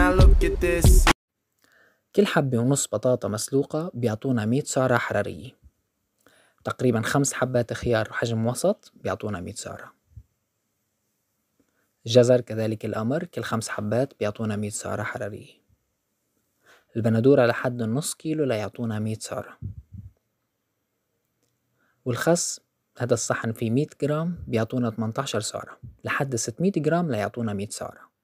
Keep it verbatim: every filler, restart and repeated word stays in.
Now look at this. كل حبة ونص بطاطا مسلوقة بيعطونا مية سعرة حرارية، تقريبا خمس حبات خيار حجم وسط بيعطونا مية سعرة. الجزر كذلك الأمر، كل خمس حبات بيعطونا مية سعرة حرارية. البندورة لحد النص كيلو ليعطونا مية سعرة. والخس هذا الصحن فيه مية جرام بيعطونا ثمنطعش سعرة، لحد ستمية جرام ليعطونا مية سعرة.